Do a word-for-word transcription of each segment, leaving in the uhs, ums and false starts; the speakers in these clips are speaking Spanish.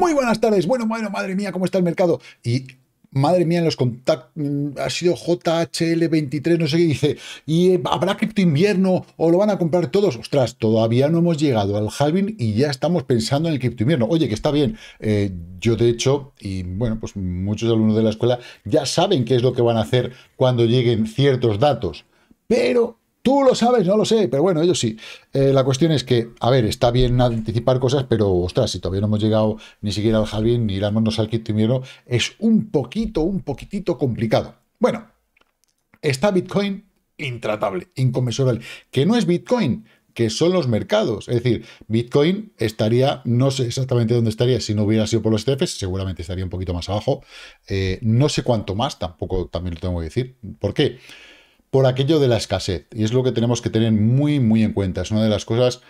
Muy buenas tardes. Bueno, bueno, madre mía, ¿cómo está el mercado? Y madre mía, en los contactos ha sido J H L veintitrés, no sé qué dice. ¿Y habrá cripto invierno o lo van a comprar todos? Ostras, todavía no hemos llegado al halving y ya estamos pensando en el cripto invierno. Oye, que está bien. Eh, yo, de hecho, y bueno, pues muchos alumnos de la escuela ya saben qué es lo que van a hacer cuando lleguen ciertos datos. Pero tú lo sabes, no lo sé, pero bueno, ellos sí. Eh, la cuestión es que, a ver, está bien anticipar cosas, pero, ostras, si todavía no hemos llegado ni siquiera al halving, ni irándonos al quinto invierno, es un poquito, un poquitito complicado. Bueno, está Bitcoin intratable, inconmensurable, que no es Bitcoin, que son los mercados. Es decir, Bitcoin estaría, no sé exactamente dónde estaría si no hubiera sido por los E T Fs, seguramente estaría un poquito más abajo. Eh, no sé cuánto más, tampoco también lo tengo que decir. ¿Por qué? Por aquello de la escasez, y es lo que tenemos que tener muy, muy en cuenta. Es una de las cosas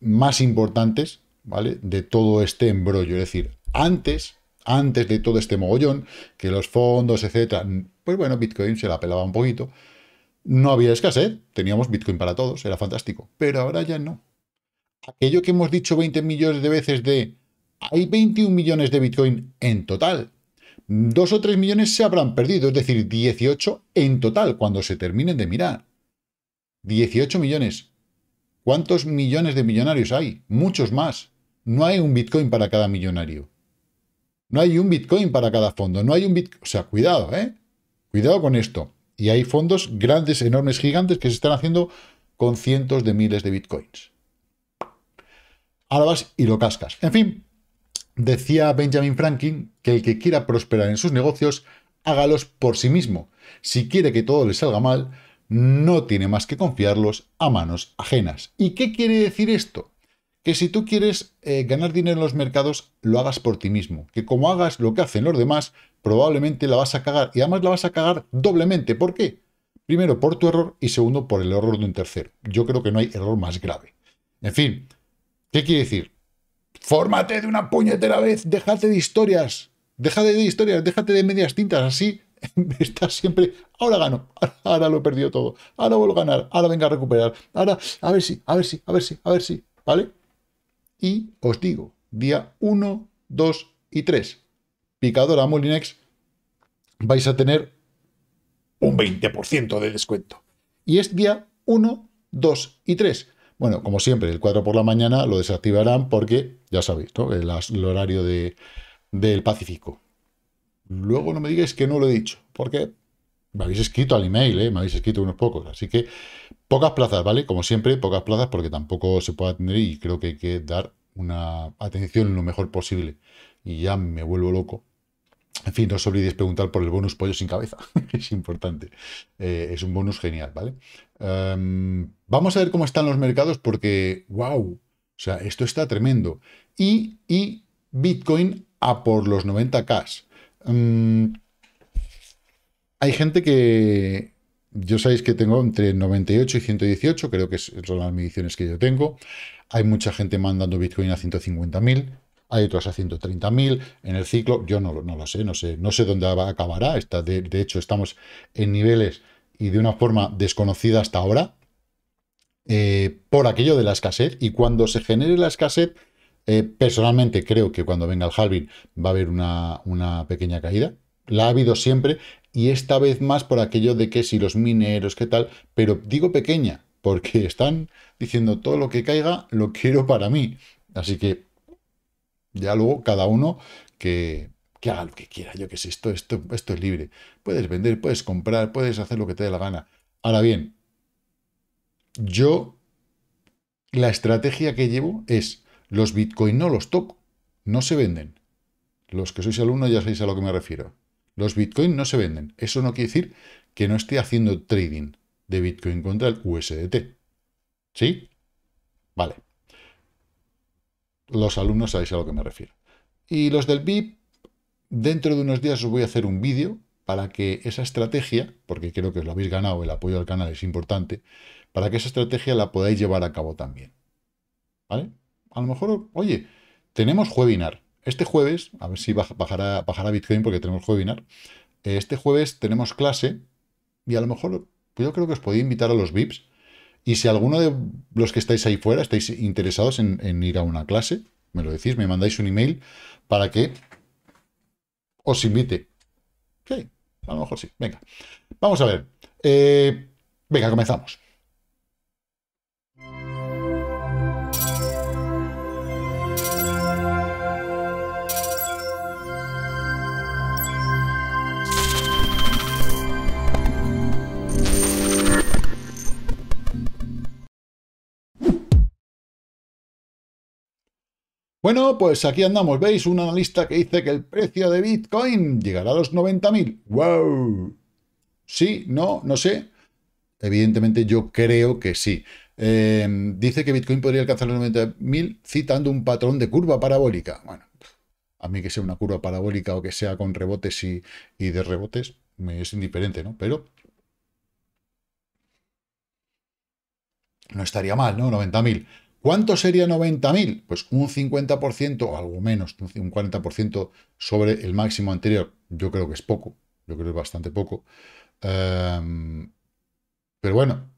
más importantes, ¿vale?, de todo este embrollo. Es decir, antes, antes de todo este mogollón, que los fondos, etcétera, pues bueno, Bitcoin se la pelaba un poquito, no había escasez, teníamos Bitcoin para todos, era fantástico, pero ahora ya no. Aquello que hemos dicho veinte millones de veces de, hay veintiún millones de Bitcoin en total, dos o tres millones se habrán perdido, es decir, dieciocho en total, cuando se terminen de mirar. dieciocho millones. ¿Cuántos millones de millonarios hay? Muchos más. No hay un Bitcoin para cada millonario. No hay un Bitcoin para cada fondo. No hay un Bitcoin. O sea, cuidado, ¿eh? Cuidado con esto. Y hay fondos grandes, enormes, gigantes que se están haciendo con cientos de miles de Bitcoins. Ahora vas y lo cascas. En fin. Decía Benjamin Franklin que el que quiera prosperar en sus negocios, hágalos por sí mismo. Si quiere que todo le salga mal, no tiene más que confiarlos a manos ajenas. ¿Y qué quiere decir esto? Que si tú quieres eh, ganar dinero en los mercados, lo hagas por ti mismo. Que como hagas lo que hacen los demás, probablemente la vas a cagar. Y además la vas a cagar doblemente. ¿Por qué? Primero, por tu error y segundo, por el error de un tercero. Yo creo que no hay error más grave. En fin, ¿qué quiere decir? Fórmate de una puñetera vez, déjate de historias, déjate de historias, déjate de medias tintas, así estás siempre, ahora gano, ahora lo he perdido todo, ahora vuelvo a ganar, ahora venga a recuperar, ahora, a ver si, a ver si, a ver si, a ver si, ¿vale? Y os digo, día uno, dos y tres, picadora Molinex, vais a tener un veinte por ciento de descuento. Y es día uno, dos y tres. Bueno, como siempre, el cuatro por la mañana lo desactivarán porque, ya sabéis, ¿no?, el, el horario de, del Pacífico. Luego no me digáis que no lo he dicho, porque me habéis escrito al email, ¿eh? Me habéis escrito unos pocos. Así que pocas plazas, ¿vale? Como siempre, pocas plazas porque tampoco se puede atender y creo que hay que dar una atención lo mejor posible. Y ya me vuelvo loco. En fin, no os olvidéis preguntar por el bonus pollo sin cabeza, que es importante. Eh, es un bonus genial, ¿vale? Um, vamos a ver cómo están los mercados porque, wow, o sea, esto está tremendo. Y, y Bitcoin a por los noventa K. Um, hay gente que, yo sabéis que tengo entre noventa y ocho y ciento dieciocho, creo que son las mediciones que yo tengo. Hay mucha gente mandando Bitcoin a ciento cincuenta mil. Hay otras a ciento treinta mil en el ciclo. Yo no, no lo sé, no sé, no sé dónde acabará. Está de, de hecho, estamos en niveles y de una forma desconocida hasta ahora eh, por aquello de la escasez. Y cuando se genere la escasez, eh, personalmente creo que cuando venga el halving va a haber una, una pequeña caída. La ha habido siempre y esta vez más por aquello de que si los mineros, qué tal, pero digo pequeña porque están diciendo todo lo que caiga lo quiero para mí. Así que ya luego cada uno que, que haga lo que quiera, yo que sé, esto, esto, esto es libre. Puedes vender, puedes comprar, puedes hacer lo que te dé la gana. Ahora bien, yo la estrategia que llevo es, los Bitcoin no los toco, no se venden. Los que sois alumnos ya sabéis a lo que me refiero. Los Bitcoin no se venden. Eso no quiere decir que no esté haciendo trading de Bitcoin contra el U S D T. ¿Sí? Vale. Los alumnos sabéis a lo que me refiero. Y los del V I P, dentro de unos días os voy a hacer un vídeo para que esa estrategia, porque creo que os lo habéis ganado, el apoyo al canal es importante, para que esa estrategia la podáis llevar a cabo también. ¿Vale? A lo mejor, oye, tenemos webinar. Este jueves, a ver si bajará, bajará Bitcoin porque tenemos webinar. Este jueves tenemos clase y a lo mejor pues yo creo que os podía invitar a los V I Ps. Y si alguno de los que estáis ahí fuera estáis interesados en, en ir a una clase, me lo decís, me mandáis un email para que os invite. Sí, a lo mejor sí. Venga, vamos a ver. Eh, venga, comenzamos. Bueno, pues aquí andamos, ¿veis? Un analista que dice que el precio de Bitcoin llegará a los noventa mil. ¡Wow! ¿Sí? ¿No? No sé. Evidentemente yo creo que sí. Eh, dice que Bitcoin podría alcanzar los noventa mil citando un patrón de curva parabólica. Bueno, a mí que sea una curva parabólica o que sea con rebotes y, y de rebotes, me es indiferente, ¿no? Pero no estaría mal, ¿no? noventa mil. ¿Cuánto sería noventa mil? Pues un cincuenta por ciento o algo menos, un cuarenta por ciento sobre el máximo anterior. Yo creo que es poco, yo creo que es bastante poco. Um, pero bueno,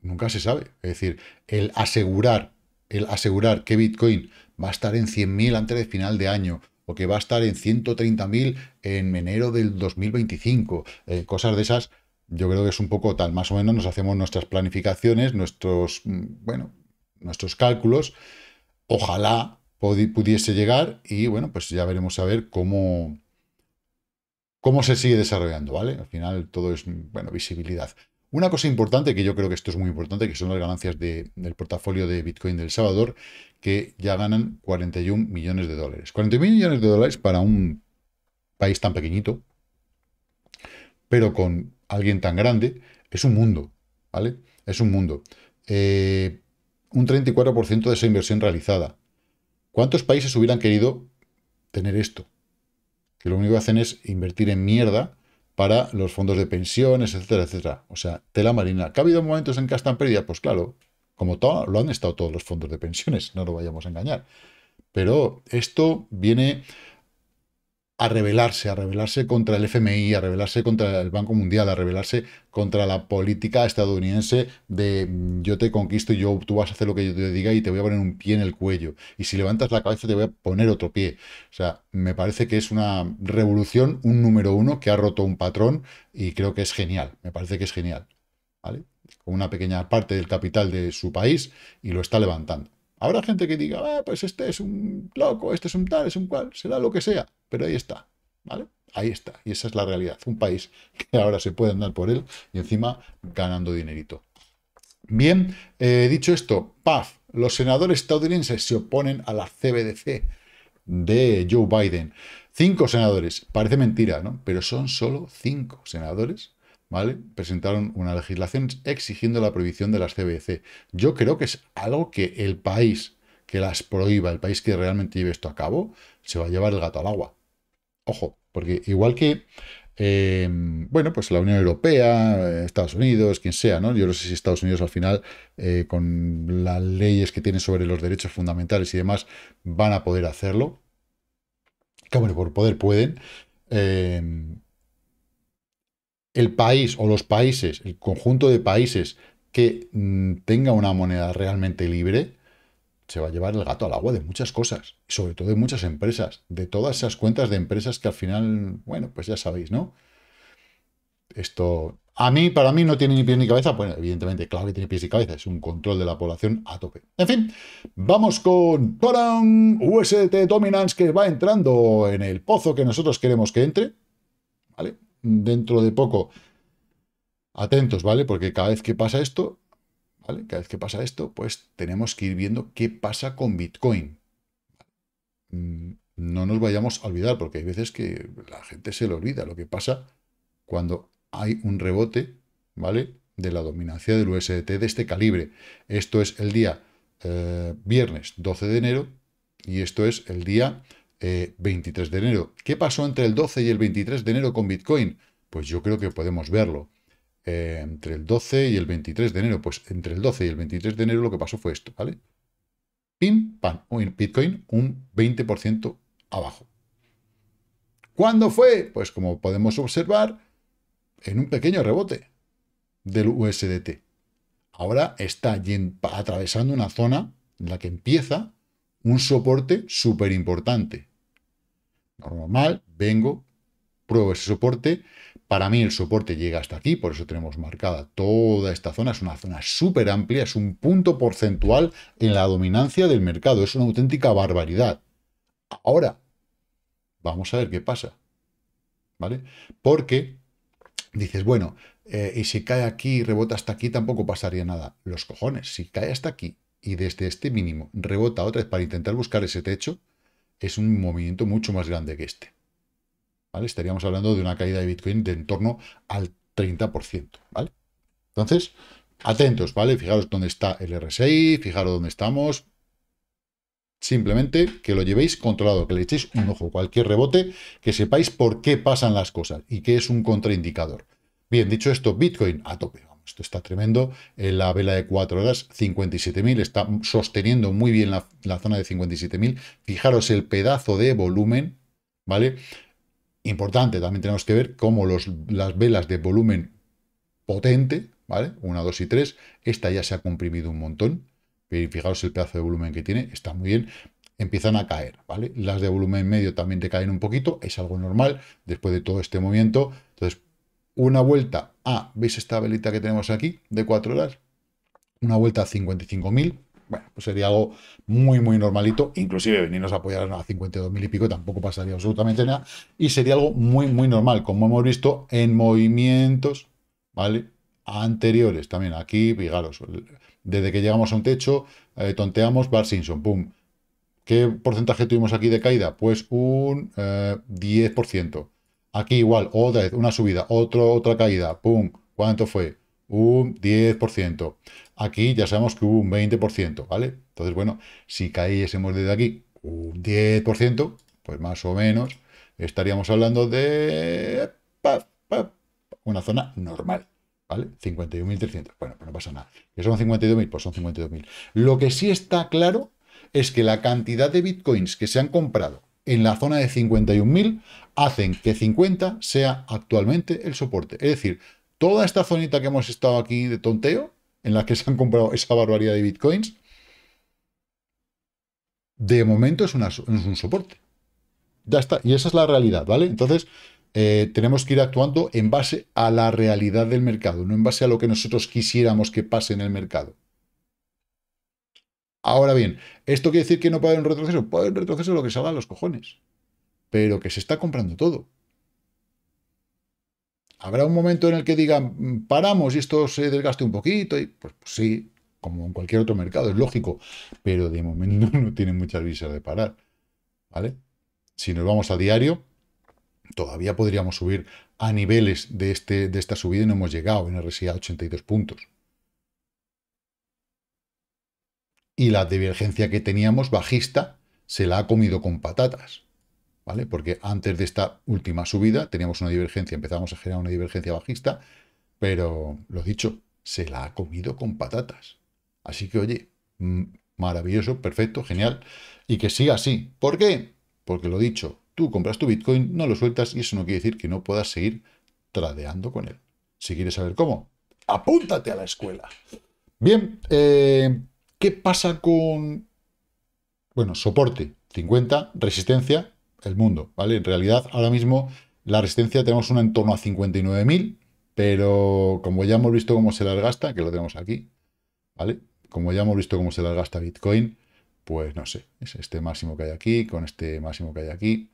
nunca se sabe. Es decir, el asegurar, el asegurar que Bitcoin va a estar en cien mil antes del final de año, o que va a estar en ciento treinta mil en enero del dos mil veinticinco, eh, cosas de esas, yo creo que es un poco tal. Más o menos nos hacemos nuestras planificaciones, nuestros... bueno... nuestros cálculos, ojalá pudiese llegar y bueno, pues ya veremos a ver cómo, cómo se sigue desarrollando, ¿vale? Al final todo es, bueno, visibilidad. Una cosa importante, que yo creo que esto es muy importante, que son las ganancias de, del portafolio de Bitcoin del Salvador, que ya ganan cuarenta y un millones de dólares. cuarenta y un millones de dólares para un país tan pequeñito, pero con alguien tan grande, es un mundo, ¿vale? Es un mundo. Eh... un treinta y cuatro por ciento de esa inversión realizada. ¿Cuántos países hubieran querido tener esto? Que lo único que hacen es invertir en mierda para los fondos de pensiones, etcétera, etcétera. O sea, tela marina. ¿Que ha habido momentos en que están pérdidas? Pues claro, como todo, lo han estado todos los fondos de pensiones, no nos vayamos a engañar. Pero esto viene a rebelarse, a rebelarse contra el F M I, a rebelarse contra el Banco Mundial, a rebelarse contra la política estadounidense de yo te conquisto y yo, tú vas a hacer lo que yo te diga y te voy a poner un pie en el cuello. Y si levantas la cabeza te voy a poner otro pie. O sea, me parece que es una revolución, un número uno, que ha roto un patrón y creo que es genial. Me parece que es genial, ¿vale? Con una pequeña parte del capital de su país y lo está levantando. Habrá gente que diga, ah, pues este es un loco, este es un tal, es un cual, será lo que sea. Pero ahí está, ¿vale? Ahí está. Y esa es la realidad. Un país que ahora se puede andar por él y encima ganando dinerito. Bien, eh, dicho esto, ¡paf! Los senadores estadounidenses se oponen a la C B D C de Joe Biden. Cinco senadores. Parece mentira, ¿no? Pero son solo cinco senadores, ¿vale? Presentaron una legislación exigiendo la prohibición de las C B D C. Yo creo que es algo que el país que las prohíba, el país que realmente lleve esto a cabo, se va a llevar el gato al agua. Ojo, porque igual que, eh, bueno, pues la Unión Europea, Estados Unidos, quien sea, ¿no? Yo no sé si Estados Unidos al final, eh, con las leyes que tiene sobre los derechos fundamentales y demás, van a poder hacerlo. Que bueno, por poder pueden. Eh, el país o los países, el conjunto de países que tenga una moneda realmente libre, se va a llevar el gato al agua de muchas cosas, sobre todo de muchas empresas, de todas esas cuentas de empresas que al final, bueno, pues ya sabéis, ¿no? Esto, a mí, para mí no tiene ni pies ni cabeza, bueno, evidentemente, claro que tiene pies y cabeza, es un control de la población a tope. En fin, vamos con Torán U S D T Dominance, que va entrando en el pozo que nosotros queremos que entre, ¿vale? Dentro de poco, atentos, ¿vale? Porque cada vez que pasa esto, ¿vale? Cada vez que pasa esto, pues tenemos que ir viendo qué pasa con Bitcoin. No nos vayamos a olvidar, porque hay veces que la gente se le olvida lo que pasa cuando hay un rebote, ¿vale? De la dominancia del U S D T de este calibre. Esto es el día eh, viernes doce de enero y esto es el día eh, veintitrés de enero. ¿Qué pasó entre el doce y el veintitrés de enero con Bitcoin? Pues yo creo que podemos verlo. Eh, entre el doce y el veintitrés de enero, pues entre el doce y el veintitrés de enero lo que pasó fue esto, ¿vale? Pim, pam, Bitcoin un veinte por ciento abajo. ¿Cuándo fue? Pues como podemos observar, en un pequeño rebote del U S D T. Ahora está atravesando una zona en la que empieza un soporte súper importante. Normal, vengo, pruebo ese soporte. Para mí el soporte llega hasta aquí, por eso tenemos marcada toda esta zona. Es una zona súper amplia, es un punto porcentual en la dominancia del mercado. Es una auténtica barbaridad. Ahora, vamos a ver qué pasa, ¿vale? Porque dices, bueno, eh, y si cae aquí y rebota hasta aquí tampoco pasaría nada. Los cojones, si cae hasta aquí y desde este mínimo rebota otra vez para intentar buscar ese techo, es un movimiento mucho más grande que este. ¿Vale? Estaríamos hablando de una caída de Bitcoin de en torno al treinta por ciento, ¿vale? Entonces, atentos, ¿vale? Fijaros dónde está el R S I, fijaros dónde estamos. Simplemente que lo llevéis controlado, que le echéis un ojo, cualquier rebote, que sepáis por qué pasan las cosas y qué es un contraindicador. Bien, dicho esto, Bitcoin a tope. Esto está tremendo. En la vela de cuatro horas, cincuenta y siete mil, está sosteniendo muy bien la, la zona de cincuenta y siete mil. Fijaros el pedazo de volumen, ¿vale? Importante, también tenemos que ver cómo los, las velas de volumen potente, ¿vale? una, dos y tres, esta ya se ha comprimido un montón. Y fijaros el pedazo de volumen que tiene, está muy bien. Empiezan a caer, ¿vale? Las de volumen medio también decaen un poquito, es algo normal después de todo este movimiento. Entonces, una vuelta a, ¿veis esta velita que tenemos aquí de cuatro horas? Una vuelta a cincuenta y cinco mil. Bueno, pues sería algo muy, muy normalito. Inclusive venirnos a apoyar a cincuenta y dos mil y pico tampoco pasaría absolutamente nada. Y sería algo muy, muy normal, como hemos visto en movimientos, ¿vale? Anteriores también. Aquí, fijaros, desde que llegamos a un techo, eh, tonteamos, Bar Simpson, pum. ¿Qué porcentaje tuvimos aquí de caída? Pues un eh, diez por ciento. Aquí igual, otra vez, una subida, otro, otra caída, pum. ¿Cuánto fue? Un diez por ciento. Aquí ya sabemos que hubo un veinte por ciento, ¿vale? Entonces, bueno, si cayésemos desde aquí un diez por ciento, pues más o menos estaríamos hablando de una zona normal, ¿vale? cincuenta y un mil trescientos. Bueno, pues no pasa nada. ¿Que son cincuenta y dos mil? Pues son cincuenta y dos mil. Lo que sí está claro es que la cantidad de bitcoins que se han comprado en la zona de cincuenta y un mil hacen que cincuenta sea actualmente el soporte. Es decir, toda esta zonita que hemos estado aquí de tonteo, en la que se han comprado esa barbaridad de bitcoins, de momento es, una, es un soporte. Ya está. Y esa es la realidad, ¿vale? Entonces, eh, tenemos que ir actuando en base a la realidad del mercado, no en base a lo que nosotros quisiéramos que pase en el mercado. Ahora bien, ¿esto quiere decir que no puede haber un retroceso? Puede haber un retroceso lo que salga a los cojones. Pero que se está comprando todo. ¿Habrá un momento en el que digan, paramos y esto se desgaste un poquito? Y, pues, pues sí, como en cualquier otro mercado, es lógico. Pero de momento no tienen muchas visas de parar, ¿vale? Si nos vamos a diario, todavía podríamos subir a niveles de, este, de esta subida y no hemos llegado, en R S I a ochenta y dos puntos. Y la divergencia que teníamos bajista se la ha comido con patatas. ¿Vale? Porque antes de esta última subida teníamos una divergencia, empezamos a generar una divergencia bajista, pero lo dicho, se la ha comido con patatas. Así que, oye, maravilloso, perfecto, genial, y que siga así. ¿Por qué? Porque lo dicho, tú compras tu Bitcoin, no lo sueltas, y eso no quiere decir que no puedas seguir tradeando con él. Si quieres saber cómo, apúntate a la escuela. Bien, eh, ¿qué pasa con, bueno, soporte cincuenta, resistencia? El mundo, ¿vale? En realidad, ahora mismo la resistencia tenemos una en torno a cincuenta y nueve mil, pero como ya hemos visto cómo se las gasta, que lo tenemos aquí, ¿vale? Como ya hemos visto cómo se las gasta Bitcoin, pues no sé, es este máximo que hay aquí, con este máximo que hay aquí.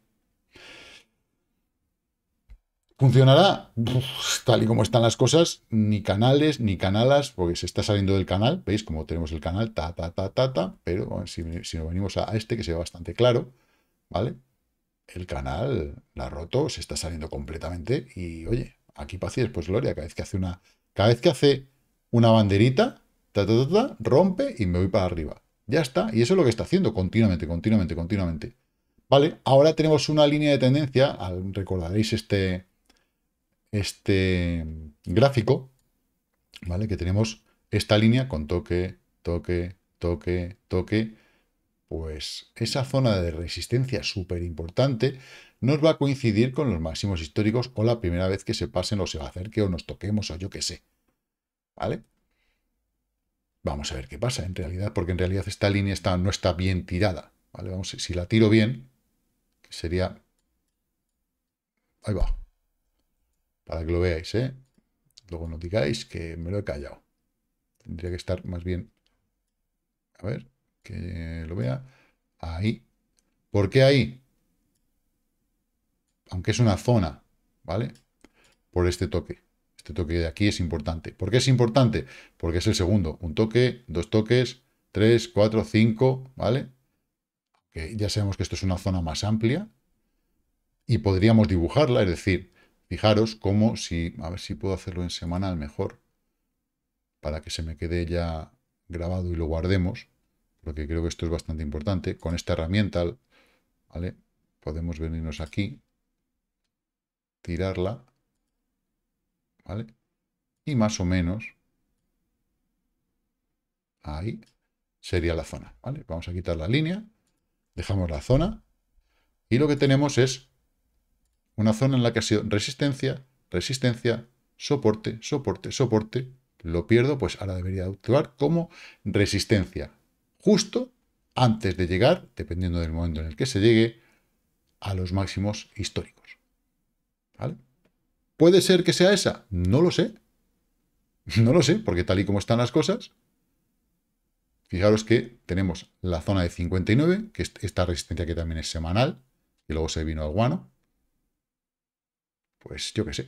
¿Funcionará? Uf, tal y como están las cosas, ni canales, ni canalas, porque se está saliendo del canal, ¿veis? Como tenemos el canal, ta, ta, ta, ta, ta, pero bueno, si, si nos venimos a este, que se ve bastante claro, ¿vale? El canal la ha roto, se está saliendo completamente y, oye, aquí pasa después gloria. Cada vez que hace una, cada vez que hace una banderita, ta, ta, ta, ta, rompe y me voy para arriba. Ya está. Y eso es lo que está haciendo continuamente, continuamente, continuamente. Vale, ahora tenemos una línea de tendencia. Recordaréis este, este gráfico, ¿vale? Que tenemos esta línea con toque, toque, toque, toque. Pues esa zona de resistencia súper importante nos va a coincidir con los máximos históricos o la primera vez que se pasen o se acerque o nos toquemos o yo qué sé, ¿vale? Vamos a ver qué pasa en realidad, porque en realidad esta línea está, no está bien tirada, Vale, vamos, si la tiro bien, que sería... Ahí va. Para que lo veáis, ¿eh? Luego no digáis que me lo he callado. Tendría que estar más bien... A ver, que lo vea. Ahí. ¿Por qué ahí? Aunque es una zona, ¿vale? Por este toque. Este toque de aquí es importante. ¿Por qué es importante? Porque es el segundo. Un toque, dos toques, tres, cuatro, cinco, ¿vale? Que ya sabemos que esto es una zona más amplia. Y podríamos dibujarla, es decir, fijaros cómo si... A ver si puedo hacerlo en semanal mejor. Para que se me quede ya grabado y lo guardemos. Porque creo que esto es bastante importante. Con esta herramienta, ¿vale? Podemos venirnos aquí. Tirarla, ¿vale? Y más o menos ahí sería la zona, ¿vale? Vamos a quitar la línea, dejamos la zona y lo que tenemos es una zona en la que ha sido resistencia, resistencia, soporte, soporte, soporte, lo pierdo, pues ahora debería actuar como resistencia, justo antes de llegar, dependiendo del momento en el que se llegue, a los máximos históricos. ¿Vale? ¿Puede ser que sea esa? No lo sé. No lo sé, porque tal y como están las cosas, fijaros que tenemos la zona de cincuenta y nueve, que es esta resistencia que también es semanal, y luego se vino al guano. Pues yo qué sé.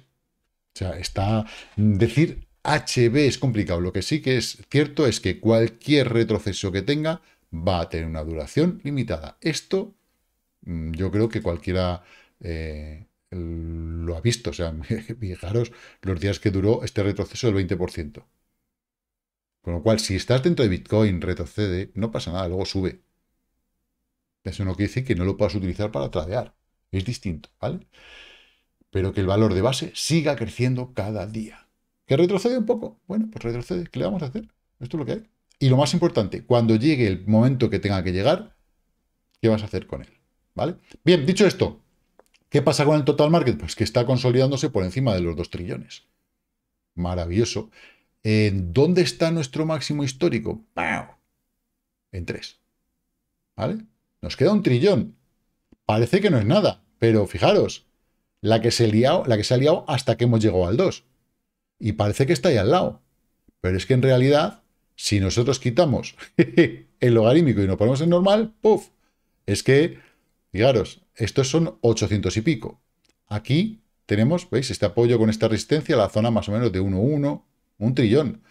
O sea, está... Decir H B es complicado. Lo que sí que es cierto es que cualquier retroceso que tenga va a tener una duración limitada. Esto, yo creo que cualquiera... Eh, lo ha visto, o sea, fijaros los días que duró este retroceso del veinte por ciento. Con lo cual, si estás dentro de Bitcoin, retrocede, no pasa nada, luego sube. Eso no quiere decir que no lo puedas utilizar para tradear, es distinto, ¿vale? Pero que el valor de base siga creciendo cada día. ¿Que retrocede un poco? Bueno, pues retrocede, ¿qué le vamos a hacer? Esto es lo que hay. Y lo más importante, cuando llegue el momento que tenga que llegar, ¿qué vas a hacer con él? ¿Vale? Bien, dicho esto, ¿qué pasa con el total market? Pues que está consolidándose por encima de los dos trillones. Maravilloso. Eh, ¿Dónde está nuestro máximo histórico? ¡Pau! En tres. ¿Vale? Nos queda un trillón. Parece que no es nada, pero fijaros, la que se ha liado, la que se ha liado hasta que hemos llegado al dos. Y parece que está ahí al lado. Pero es que en realidad, si nosotros quitamos el logarítmico y nos ponemos en normal, ¡puf! Es que, fijaros, estos son ochocientos y pico. Aquí tenemos, ¿veis? Este apoyo con esta resistencia, la zona más o menos de uno uno, un trillón,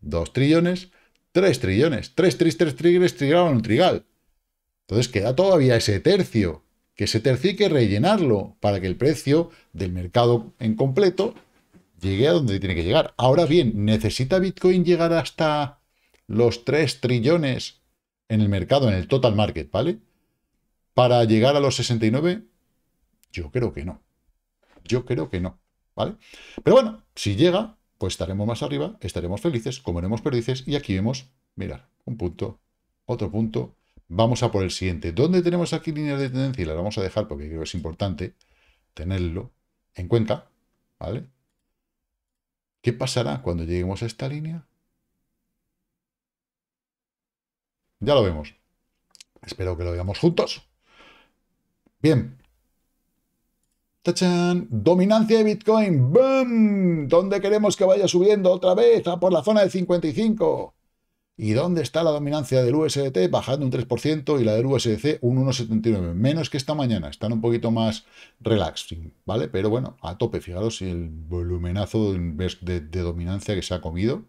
dos trillones, tres trillones, tres, tres, tres, tres, trigrado, un trigal. Entonces queda todavía ese tercio, que ese tercio hay que rellenarlo para que el precio del mercado en completo llegue a donde tiene que llegar. Ahora bien, ¿necesita Bitcoin llegar hasta los tres trillones en el mercado, en el total market, ¿vale? ¿Para llegar a los sesenta y nueve? Yo creo que no. Yo creo que no, ¿vale? Pero bueno, si llega, pues estaremos más arriba, estaremos felices, comeremos perdices, y aquí vemos, mirad, un punto, otro punto, vamos a por el siguiente. ¿Dónde tenemos aquí líneas de tendencia? Y las vamos a dejar porque creo que es importante tenerlo en cuenta, ¿vale? ¿Qué pasará cuando lleguemos a esta línea? Ya lo vemos. Espero que lo veamos juntos. Bien. ¡Tachán! Dominancia de Bitcoin. ¡Bum! ¿Dónde queremos que vaya subiendo otra vez? A por la zona de cincuenta y cinco. ¿Y dónde está la dominancia del U S D T? Bajando un tres por ciento y la del U S D C un uno setenta y nueve. Menos que esta mañana. Están un poquito más relaxing, ¿vale? Pero bueno, a tope. Fijaros el volumenazo de, de, de dominancia que se ha comido.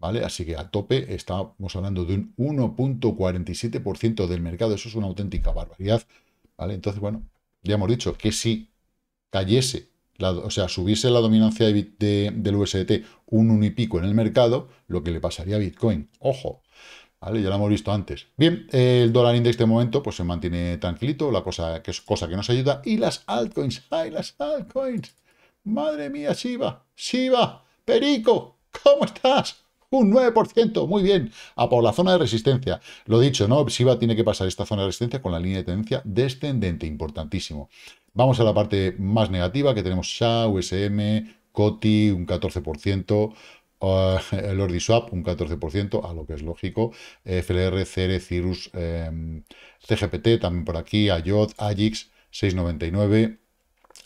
¿Vale? Así que a tope estamos hablando de un uno coma cuarenta y siete por ciento del mercado. Eso es una auténtica barbaridad. ¿Vale? Entonces, bueno, ya hemos dicho que si cayese, la, o sea, subiese la dominancia de, de, del U S D T un uno y pico en el mercado, lo que le pasaría a Bitcoin. ¡Ojo! ¿Vale? Ya lo hemos visto antes. Bien, el dólar index de momento pues se mantiene tranquilito, la cosa que es cosa que nos ayuda. Y las altcoins. ¡Ay, las altcoins! ¡Madre mía, Shiba! ¡Shiba! ¡Perico! ¿Cómo estás? Un nueve por ciento, muy bien, a por la zona de resistencia. Lo dicho, ¿no? Shiba tiene que pasar esta zona de resistencia con la línea de tendencia descendente, importantísimo. Vamos a la parte más negativa, que tenemos S H A, U S M, C O T I, un catorce por ciento, Uh, el Ordi Swap, un catorce por ciento, a lo que es lógico. F L R, C R, Cirrus, eh, C G P T, también por aquí, A Y O T, A G I X, seis noventa y nueve,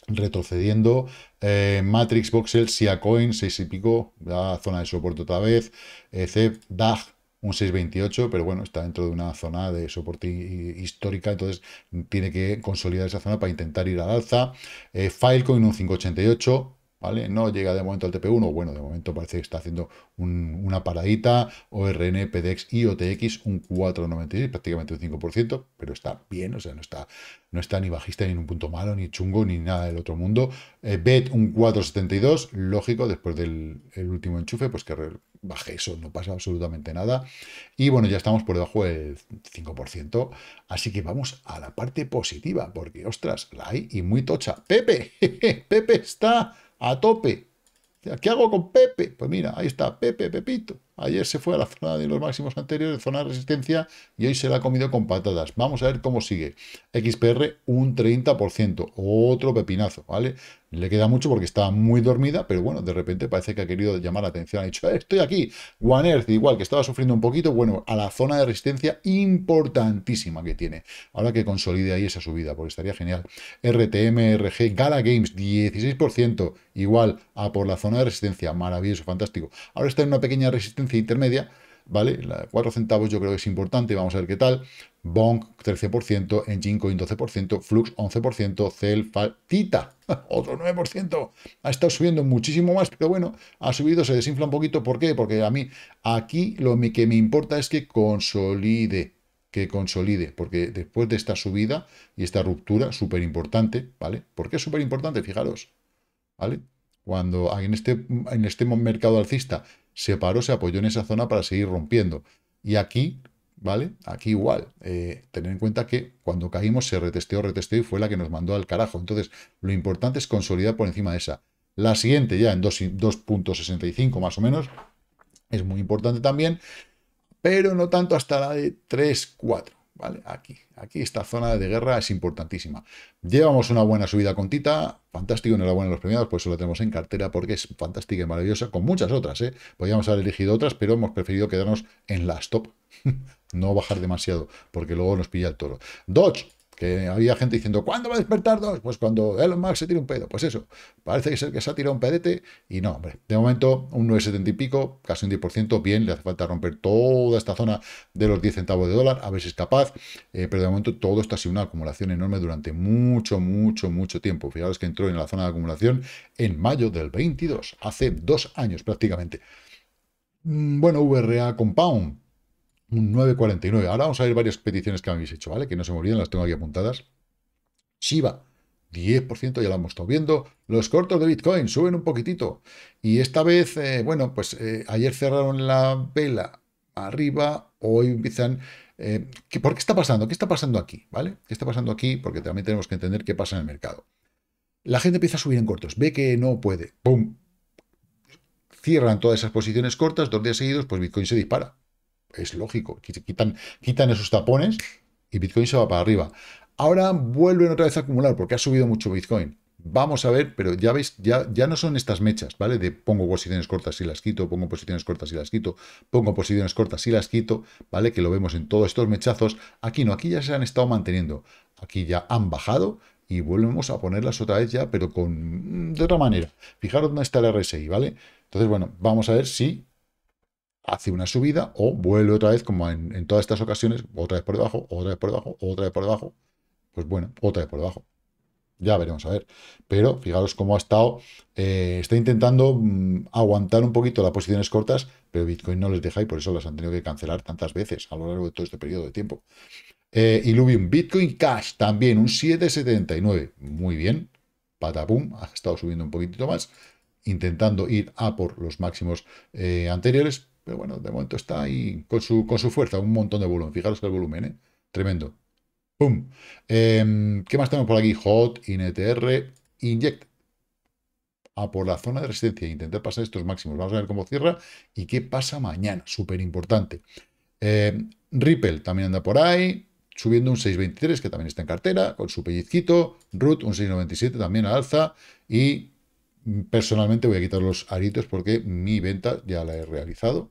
retrocediendo. Eh, Matrix, Voxel, Siacoin, seis y pico, la zona de soporte otra vez. Eh, C E P, D A G, un seis veintiocho, pero bueno, está dentro de una zona de soporte histórica, entonces tiene que consolidar esa zona para intentar ir al alza. Eh, Filecoin, un cinco ochenta y ocho, ¿vale? No llega de momento al T P uno, bueno, de momento parece que está haciendo un, una paradita. O R N, P D X y O T X, un cuatro noventa y seis, prácticamente un cinco por ciento, pero está bien, o sea, no está, no está ni bajista, ni en un punto malo, ni chungo, ni nada del otro mundo. Eh, B E T, un cuatro setenta y dos, lógico, después del el último enchufe, pues que baje eso, no pasa absolutamente nada. Y bueno, ya estamos por debajo del cinco por ciento, así que vamos a la parte positiva, porque, ostras, la hay y muy tocha. Pepe, jeje, Pepe está a tope. ¿Qué hago con Pepe? Pues mira, ahí está, Pepe, Pepito. Ayer se fue a la zona de los máximos anteriores, zona de resistencia, y hoy se la ha comido con patadas. Vamos a ver cómo sigue. X P R, un treinta por ciento. Otro pepinazo, ¿vale? Le queda mucho porque está muy dormida, pero bueno, de repente parece que ha querido llamar la atención. Ha dicho, eh, estoy aquí. One Earth, igual, que estaba sufriendo un poquito, bueno, a la zona de resistencia importantísima que tiene. Ahora que consolide ahí esa subida, porque estaría genial. R T M, R G, Gala Games, dieciséis por ciento. Igual, a por la zona de resistencia. Maravilloso, fantástico. Ahora está en una pequeña resistencia intermedia, ¿vale? La cuatro centavos yo creo que es importante, vamos a ver qué tal. Bonk, trece por ciento, Enjin Coin, doce por ciento, Flux, once por ciento, Cel, Tita, otro nueve por ciento. Ha estado subiendo muchísimo más, pero bueno, ha subido, se desinfla un poquito. ¿Por qué? Porque a mí aquí lo que me importa es que consolide, que consolide, porque después de esta subida y esta ruptura, súper importante, ¿vale? ¿Por qué es súper importante? Fijaros, ¿vale? Cuando en este, en este mercado alcista se paró, se apoyó en esa zona para seguir rompiendo. Y aquí, ¿vale? Aquí igual. Eh, tener en cuenta que cuando caímos se retesteó, retesteó y fue la que nos mandó al carajo. Entonces, lo importante es consolidar por encima de esa. La siguiente, ya en dos punto sesenta y cinco más o menos, es muy importante también, pero no tanto hasta la de tres cuatro. ¿Vale? Aquí, aquí esta zona de guerra es importantísima. Llevamos una buena subida con Tita, fantástico, enhorabuena a los premiados, por eso la tenemos en cartera, porque es fantástica y maravillosa, con muchas otras, ¿eh? Podríamos haber elegido otras, pero hemos preferido quedarnos en las top, no bajar demasiado, porque luego nos pilla el toro. Dodge, que había gente diciendo, ¿cuándo va a despertar Dodge? Pues cuando Elon Musk se tira un pedo, pues eso, parece que, ser que se ha tirado un pedete, y no, hombre, de momento un nueve setenta y pico, casi un diez por ciento, bien, le hace falta romper toda esta zona de los diez centavos de dólar, a ver si es capaz, eh, pero de momento todo esto ha sido una acumulación enorme durante mucho, mucho, mucho tiempo. Fijaros que entró en la zona de acumulación en mayo del veintidós, hace dos años prácticamente. Bueno, V R A Compound, un nueve cuarenta y nueve. Ahora vamos a ver varias peticiones que habéis hecho, ¿vale? Que no se me olviden, las tengo aquí apuntadas. Shiba, diez por ciento, ya lo hemos estado viendo. Los cortos de Bitcoin suben un poquitito. Y esta vez, eh, bueno, pues eh, ayer cerraron la vela arriba, hoy empiezan... Eh, ¿qué, ¿Por qué está pasando? ¿Qué está pasando aquí? ¿Vale? ¿Qué está pasando aquí? Porque también tenemos que entender qué pasa en el mercado. La gente empieza a subir en cortos, ve que no puede, ¡pum! Cierran todas esas posiciones cortas, dos días seguidos, pues Bitcoin se dispara. Es lógico, quitan, quitan esos tapones y Bitcoin se va para arriba. Ahora vuelven otra vez a acumular porque ha subido mucho Bitcoin. Vamos a ver, pero ya veis, ya, ya no son estas mechas, ¿vale? De pongo posiciones cortas y las quito, pongo posiciones cortas y las quito, pongo posiciones cortas y las quito, ¿vale? Que lo vemos en todos estos mechazos. Aquí no, aquí ya se han estado manteniendo. Aquí ya han bajado y volvemos a ponerlas otra vez ya, pero con de otra manera. Fijaros dónde está el R S I, ¿vale? Entonces, bueno, vamos a ver si hace una subida o vuelve otra vez, como en, en todas estas ocasiones, otra vez por debajo, otra vez por debajo, otra vez por debajo, pues bueno, otra vez por debajo. Ya veremos, a ver. Pero fijaros cómo ha estado, eh, está intentando mmm, aguantar un poquito las posiciones cortas, pero Bitcoin no les deja y por eso las han tenido que cancelar tantas veces a lo largo de todo este periodo de tiempo. Eh, Illuvium, Bitcoin Cash también, un siete setenta y nueve, muy bien, patapum, ha estado subiendo un poquitito más, intentando ir a por los máximos eh, anteriores. Pero bueno, de momento está ahí con su, con su fuerza, un montón de volumen. Fijaros el volumen, ¿eh? Tremendo. ¡Pum! Eh, ¿Qué más tenemos por aquí? Hot, I N T R, Inject. A por la zona de resistencia e intentar pasar estos máximos. Vamos a ver cómo cierra y qué pasa mañana. Súper importante. Eh, Ripple también anda por ahí, subiendo un seis veintitrés, que también está en cartera, con su pellizquito. Root, un seis noventa y siete, también al alza. Y Personalmente voy a quitar los aritos porque mi venta ya la he realizado.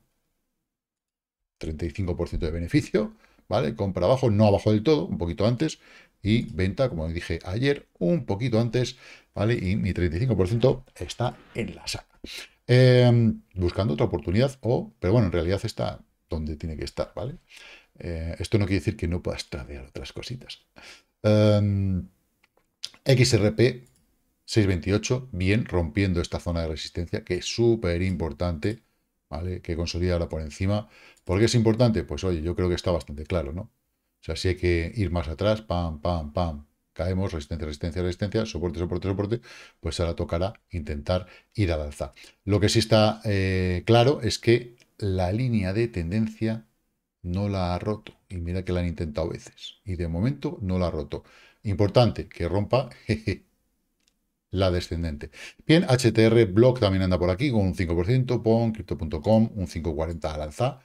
treinta y cinco por ciento de beneficio, ¿vale? Compra abajo, no abajo del todo, un poquito antes. Y venta, como dije ayer, un poquito antes, ¿vale? Y mi treinta y cinco por ciento está en la saca. Eh, buscando otra oportunidad, o, pero bueno, en realidad está donde tiene que estar, ¿vale? Eh, esto no quiere decir que no puedas tradear otras cositas. Um, X R P seis veintiocho, bien, rompiendo esta zona de resistencia, que es súper importante, ¿vale? Que consolida ahora por encima. ¿Por qué es importante? Pues oye, yo creo que está bastante claro, ¿no? O sea, si hay que ir más atrás, pam, pam, pam, caemos, resistencia, resistencia, resistencia, soporte, soporte, soporte, pues ahora tocará intentar ir al alza. Lo que sí está eh, claro es que la línea de tendencia no la ha roto. Y mira que la han intentado veces. Y de momento no la ha roto. Importante, que rompa jeje, la descendente. Bien, H T R Block también anda por aquí con un cinco por ciento. Bonk, Crypto punto com, un cinco cuarenta al alza.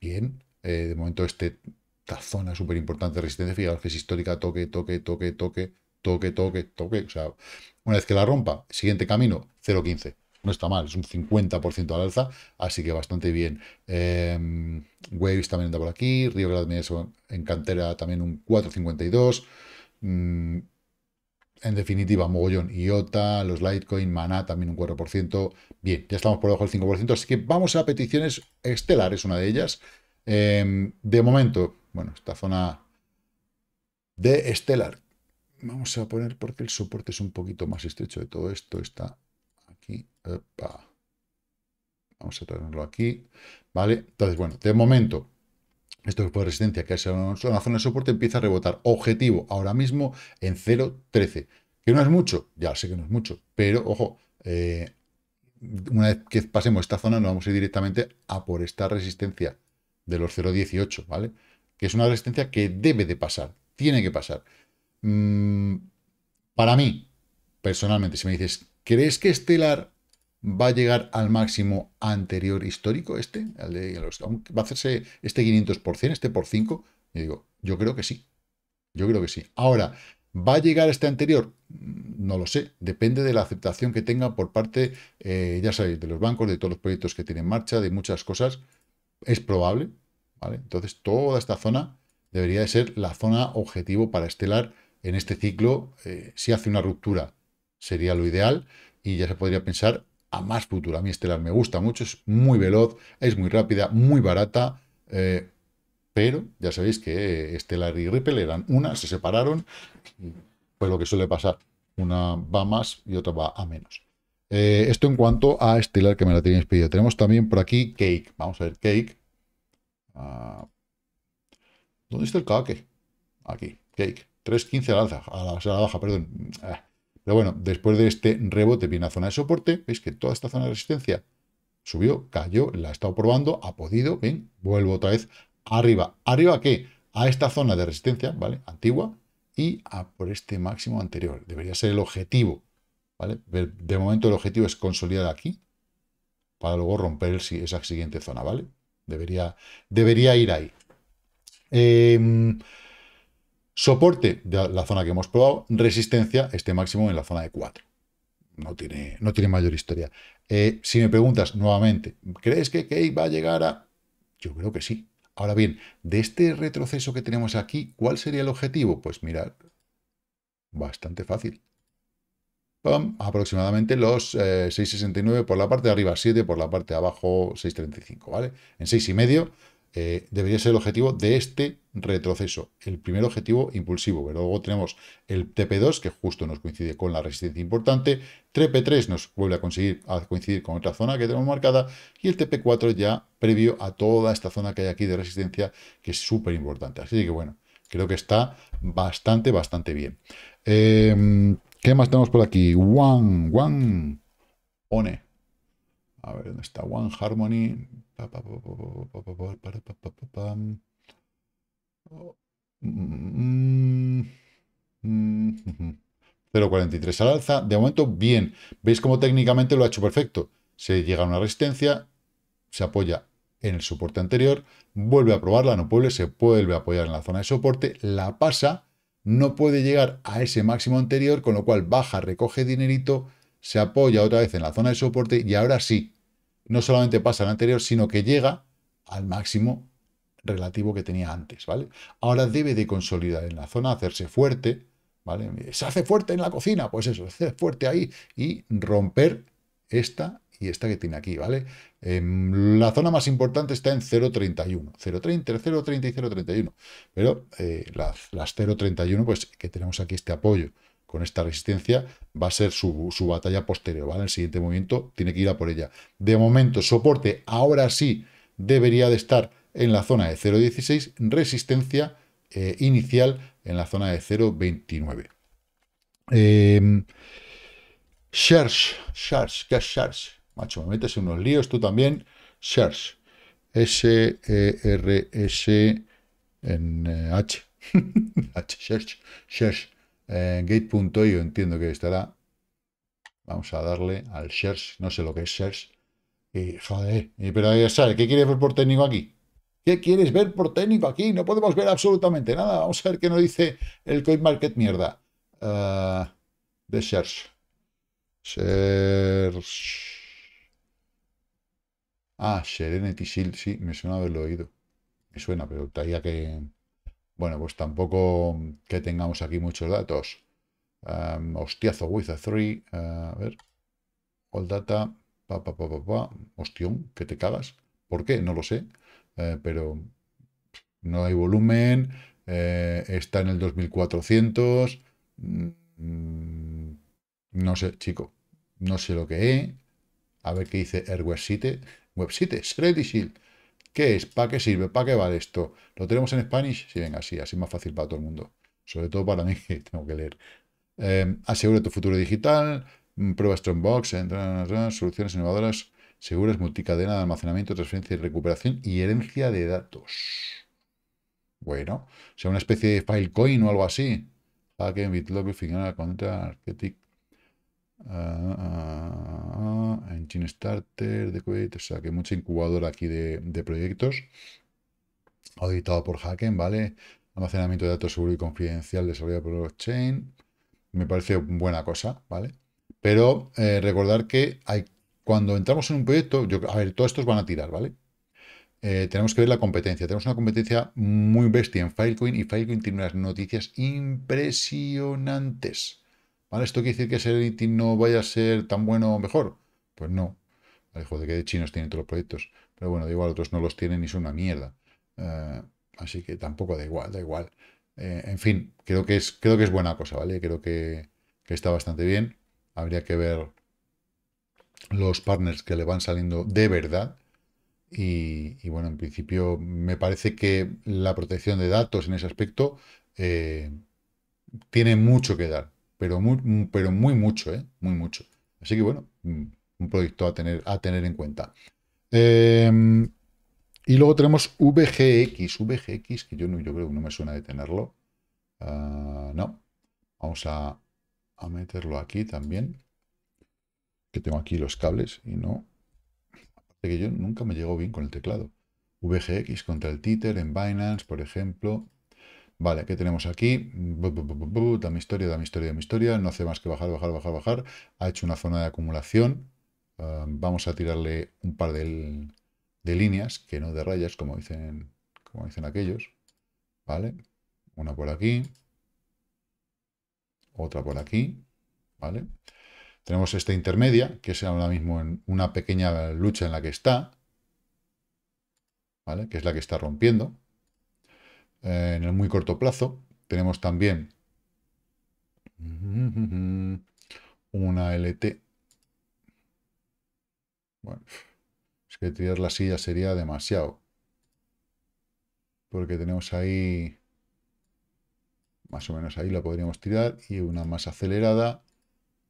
Bien, eh, de momento este... Esta zona súper importante de resistencia, fijaos que es histórica, toque, toque, toque, toque, toque, toque, toque. O sea, una vez que la rompa, siguiente camino, cero coma quince. No está mal, es un cincuenta por ciento al alza, así que bastante bien. Eh, Waves también anda por aquí, Río Grande en cantera también un cuatro cincuenta y dos. Mm, en definitiva, mogollón, I O T A, los Litecoin, Maná también un cuatro por ciento. Bien, ya estamos por debajo del cinco por ciento, así que vamos a peticiones. Stellar es una de ellas. Eh, de momento... Bueno, esta zona de Stellar. Vamos a poner porque el soporte es un poquito más estrecho de todo esto. Está aquí. Opa. Vamos a traerlo aquí. Vale. Entonces, bueno, de momento, esto es por resistencia, que es una zona de soporte, empieza a rebotar. Objetivo ahora mismo en cero coma trece. Que no es mucho. Ya sé que no es mucho. Pero, ojo, eh, una vez que pasemos esta zona, nos vamos a ir directamente a por esta resistencia de los cero coma dieciocho, ¿vale? Que es una resistencia que debe de pasar, tiene que pasar. Mm, para mí, personalmente, si me dices, ¿crees que Stellar va a llegar al máximo anterior histórico? Este, el de los, ¿va a hacerse este quinientos por ciento, este por cinco? Yo digo, yo creo que sí, yo creo que sí. Ahora, ¿va a llegar este anterior? No lo sé, depende de la aceptación que tenga por parte, eh, ya sabéis, de los bancos, de todos los proyectos que tienen en marcha, de muchas cosas, es probable. ¿Vale? Entonces, toda esta zona debería de ser la zona objetivo para Stellar en este ciclo. Eh, si hace una ruptura, sería lo ideal y ya se podría pensar a más futuro. A mí Stellar me gusta mucho, es muy veloz, es muy rápida, muy barata, eh, pero ya sabéis que Stellar y Ripple eran una, se separaron, pues lo que suele pasar, una va más y otra va a menos. Eh, esto en cuanto a Stellar, que me la teníais pedido. Tenemos también por aquí Cake, vamos a ver Cake. Uh, ¿Dónde está el cake? Aquí, Cake, tres quince a la alza, a la, a la baja, perdón. Ah, pero bueno, después de este rebote viene la zona de soporte. Veis que toda esta zona de resistencia subió, cayó, la ha estado probando, ha podido, bien, vuelvo otra vez arriba. ¿Arriba qué? A esta zona de resistencia, ¿vale? Antigua y a por este máximo anterior. Debería ser el objetivo, ¿vale? De momento el objetivo es consolidar aquí para luego romper esa siguiente zona, ¿vale? Debería, debería ir ahí. Eh, soporte de la zona que hemos probado. Resistencia, este máximo en la zona de cuatro. No tiene, no tiene mayor historia. Eh, si me preguntas nuevamente, ¿crees que Cake va a llegar a...? Yo creo que sí. Ahora bien, de este retroceso que tenemos aquí, ¿cuál sería el objetivo? Pues mirad, bastante fácil. Pam, aproximadamente los eh, seis sesenta y nueve por la parte de arriba, siete por la parte de abajo, seis treinta y cinco, ¿vale? En seis y medio eh, debería ser el objetivo de este retroceso. El primer objetivo impulsivo, pero luego tenemos el T P dos, que justo nos coincide con la resistencia importante. T P tres nos vuelve a conseguir a coincidir con otra zona que tenemos marcada. Y el T P cuatro ya previo a toda esta zona que hay aquí de resistencia, que es súper importante. Así que bueno, creo que está bastante, bastante bien. Eh... ¿Qué más tenemos por aquí? One, One, One. A ver, ¿dónde está? One Harmony. cero coma cuarenta y tres al alza. De momento, bien. ¿Veis cómo técnicamente lo ha hecho perfecto? Se llega a una resistencia, se apoya en el soporte anterior, vuelve a probarla, no puede, se vuelve a apoyar en la zona de soporte, la pasa... No puede llegar a ese máximo anterior, con lo cual baja, recoge dinerito se apoya otra vez en la zona de soporte y ahora sí, no solamente pasa al anterior, sino que llega al máximo relativo que tenía antes, ¿vale? Ahora debe de consolidar en la zona, hacerse fuerte, ¿vale? Se hace fuerte en la cocina, pues eso, se hace fuerte ahí y romper esta y esta que tiene aquí, ¿vale? Eh, la zona más importante está en cero punto treinta y uno, cero punto treinta, cero punto treinta y cero punto treinta y uno, pero eh, las, las cero punto treinta y uno, pues que tenemos aquí este apoyo con esta resistencia, va a ser su, su batalla posterior, ¿vale? El siguiente movimiento tiene que ir a por ella. De momento, soporte, ahora sí, debería de estar en la zona de cero punto dieciséis, resistencia eh, inicial en la zona de cero punto veintinueve. Eh, shares, shares, ¿qué es shares? Macho, me metes en unos líos, tú también. Shares, S E R S en H, H, shares, shares, eh, gate punto i o entiendo que estará. Vamos a darle al shares, no sé lo que es shares. Y, joder, pero ya sabes, ¿qué quieres ver por técnico aquí? ¿Qué quieres ver por técnico aquí? No podemos ver absolutamente nada. Vamos a ver qué nos dice el CoinMarket mierda. Uh, de shares. Shares. Ah, Serenity Shield, sí, me suena haberlo oído. Me suena, pero traía que... Bueno, pues tampoco que tengamos aquí muchos datos. Um, hostiazo with a three. Uh, a ver. All data. Pa, pa, pa, pa, pa. Hostión, que te cagas. ¿Por qué? No lo sé. Eh, pero no hay volumen, eh, está en el dos mil cuatrocientos, mm, no sé, chico, no sé lo que es. A ver qué dice el website, website, Shreddy Shield, ¿qué es? ¿Para qué sirve? ¿Para qué vale esto? ¿Lo tenemos en Spanish? Sí, venga, sí, así más fácil para todo el mundo, sobre todo para mí que tengo que leer. Eh, asegura tu futuro digital, prueba Strongbox, entra, soluciones innovadoras, seguras, multicadena de almacenamiento, transferencia y recuperación y herencia de datos. Bueno, o sea, una especie de Filecoin o algo así. Hacken, BitLocker, final contra Archetic. Uh, uh, uh, Engine Starter, Dequate, o sea, que mucha incubadora aquí de, de proyectos. Auditado por Hacken, ¿vale? Almacenamiento de datos seguro y confidencial desarrollado por blockchain. Me parece buena cosa, ¿vale? Pero eh, recordar que hay cuando entramos en un proyecto, yo, a ver, todos estos van a tirar, ¿vale? Eh, tenemos que ver la competencia. Tenemos una competencia muy bestia en Filecoin y Filecoin tiene unas noticias impresionantes, ¿vale? ¿Esto quiere decir que Serenity no vaya a ser tan bueno o mejor? Pues no. Vale, joder, que de chinos tienen todos los proyectos. Pero bueno, da igual, otros no los tienen y son una mierda. Eh, así que tampoco da igual, da igual. Eh, en fin, creo que, es, creo que es buena cosa, ¿vale? Creo que, que está bastante bien. Habría que ver los partners que le van saliendo de verdad y, y bueno, en principio me parece que la protección de datos en ese aspecto eh, tiene mucho que dar, pero muy, pero muy mucho, ¿eh? Muy mucho. Así que bueno, un proyecto a tener, a tener en cuenta. Eh, y luego tenemos V G X, V G X, que yo, no, yo creo que no me suena de tenerlo. Uh, no, vamos a, a meterlo aquí también. Que tengo aquí los cables y no... Aparte que yo nunca me llego bien con el teclado. V G X contra el Tether en Binance, por ejemplo. Vale, ¿qué tenemos aquí? Dame historia, dame historia, dame historia. No hace más que bajar, bajar, bajar, bajar. Ha hecho una zona de acumulación. Uh, vamos a tirarle un par de, de líneas, que no de rayas, como dicen, como dicen aquellos. Vale, una por aquí. Otra por aquí. Vale. Tenemos esta intermedia, que es ahora mismo en una pequeña lucha en la que está, ¿vale? Que es la que está rompiendo. Eh, en el muy corto plazo tenemos también una L T. Bueno, es que tirar la silla sería demasiado. Porque tenemos ahí, más o menos ahí la podríamos tirar, y una más acelerada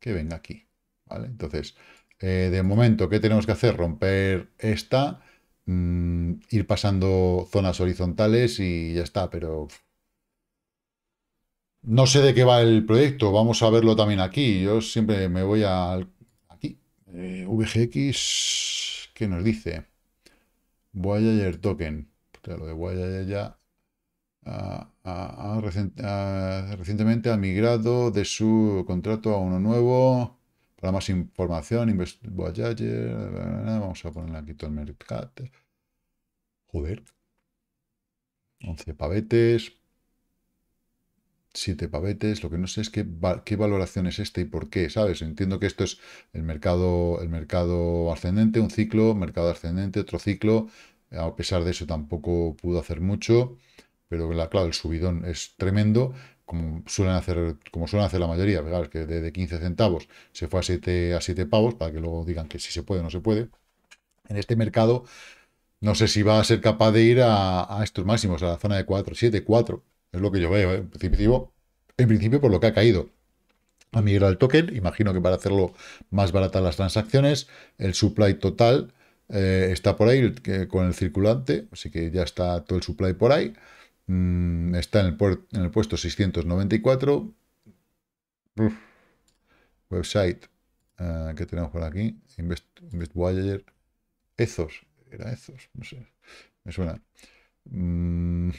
que venga aquí, ¿vale? Entonces, eh, de momento, ¿qué tenemos que hacer? Romper esta, mmm, ir pasando zonas horizontales y ya está, pero... No sé de qué va el proyecto, vamos a verlo también aquí. Yo siempre me voy a... aquí. Eh, V G X, ¿qué nos dice? Voyager Token. Claro, de Voyager ya... A, a, a, recient, a, recientemente ha migrado de su contrato a uno nuevo Para más información, Voyager, vamos a ponerle aquí todo el mercado. Joder. once pavetes. siete pavetes. Lo que no sé es qué, va, qué valoración es este y por qué, ¿sabes? Entiendo que esto es el mercado, el mercado ascendente, un ciclo, mercado ascendente, otro ciclo. A pesar de eso tampoco pudo hacer mucho. Pero la, claro, el subidón es tremendo. Como suelen hacer, como suelen hacer la mayoría, ¿verdad? Es que de quince centavos se fue a siete, a siete pavos, para que luego digan que si se puede o no se puede. En este mercado, no sé si va a ser capaz de ir a, a estos máximos, a la zona de cuatro, siete, cuatro. Es lo que yo veo, ¿eh? En principio, en principio por lo que ha caído. Ha migrado el token, imagino que para hacerlo más baratas las transacciones. El supply total eh, está por ahí eh, con el circulante, así que ya está todo el supply por ahí. Mm, está en el, puer, en el puesto seiscientos noventa y cuatro. Uf. Website uh, que tenemos por aquí. Invest, Invest Voyager. Ethos. Era Ethos, no sé. Me suena. Mm.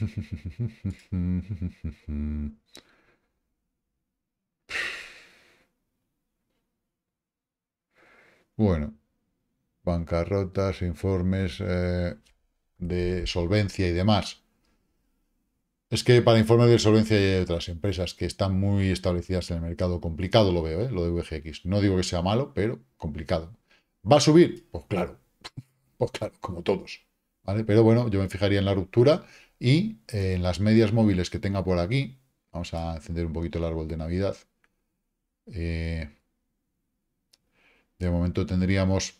Bueno. Bancarrotas, informes eh, de solvencia y demás. Es que para informes de solvencia hay otras empresas que están muy establecidas en el mercado. Complicado lo veo, ¿eh? Lo de V G X. No digo que sea malo, pero complicado. ¿Va a subir? Pues claro. Pues claro, como todos. ¿Vale? Pero bueno, yo me fijaría en la ruptura y eh, en las medias móviles que tenga por aquí. Vamos a encender un poquito el árbol de Navidad. Eh, de momento tendríamos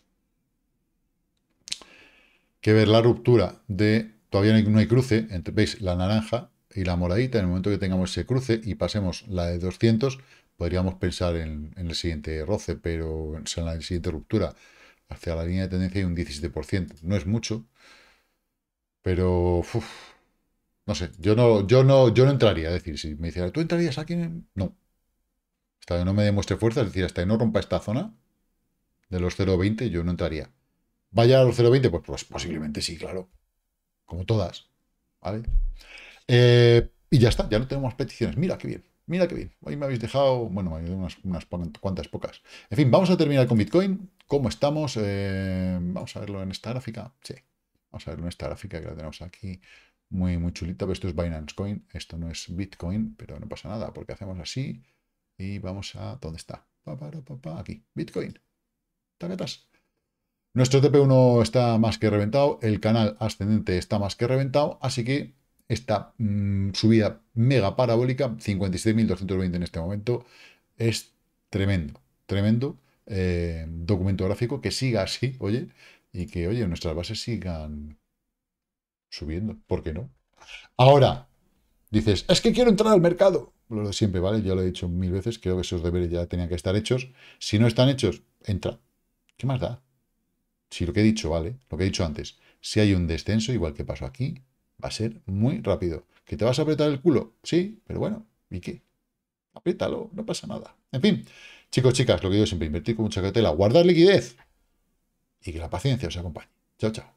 que ver la ruptura de... Todavía no hay, no hay cruce. Entre, ¿veis? La naranja y la moradita, en el momento que tengamos ese cruce y pasemos la de doscientos, podríamos pensar en, en el siguiente roce, pero o sea, en la siguiente ruptura hacia la línea de tendencia hay un diecisiete por ciento. No es mucho, pero uf, no sé, yo no, yo no, yo no entraría. Es decir, si me dijera, ¿tú entrarías aquí? No. Hasta que no me demuestre fuerza, es decir, hasta que no rompa esta zona de los cero coma veinte, yo no entraría. ¿Vaya a los cero coma veinte? Pues, pues posiblemente sí, claro. Como todas, ¿vale? Eh, y ya está, ya no tenemos peticiones. Mira qué bien, mira qué bien. Hoy me habéis dejado, bueno, me habéis dejado unas, unas cuantas pocas. En fin, vamos a terminar con Bitcoin. ¿Cómo estamos? Eh, vamos a verlo en esta gráfica. Sí, vamos a verlo en esta gráfica que la tenemos aquí. Muy, muy chulita, pero esto es Binance Coin. Esto no es Bitcoin, pero no pasa nada, porque hacemos así y vamos a... ¿Dónde está? Aquí, Bitcoin. Tacatas. Nuestro T P uno está más que reventado, el canal ascendente está más que reventado, así que esta mmm, subida mega parabólica, cincuenta y seis mil doscientos veinte en este momento, es tremendo, tremendo eh, documento gráfico que siga así, oye, y que, oye, nuestras bases sigan subiendo, ¿por qué no? Ahora, dices, es que quiero entrar al mercado, lo de siempre, ¿vale? Ya lo he dicho mil veces, creo que esos deberes ya tenían que estar hechos, si no están hechos, entra, ¿qué más da? Si lo que he dicho, ¿vale? Lo que he dicho antes. Si hay un descenso, igual que pasó aquí, va a ser muy rápido. ¿Que te vas a apretar el culo? Sí, pero bueno, ¿y qué? Apriétalo, no pasa nada. En fin, chicos, chicas, lo que digo siempre, invertir con mucha cautela, guardar liquidez y que la paciencia os acompañe. Chao, chao.